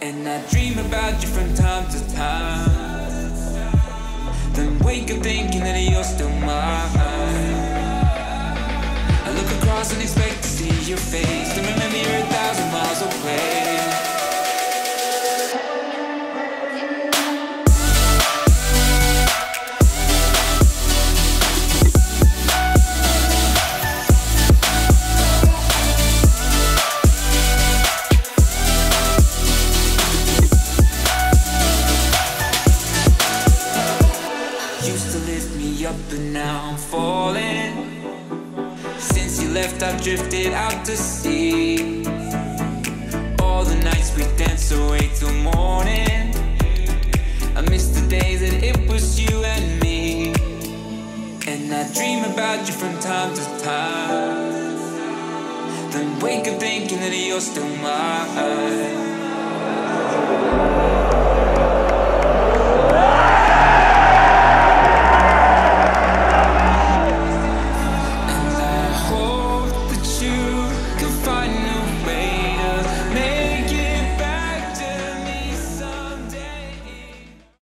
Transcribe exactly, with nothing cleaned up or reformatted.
And I dream about you from time to time, then wake up thinking that you're still mine. I look across and expect to see your face, and remember you're a thousand miles away. I've drifted out to sea. All the nights we danced away till morning. I miss the days that it was you and me. And I dream about you from time to time, then wake up thinking that you're still mine.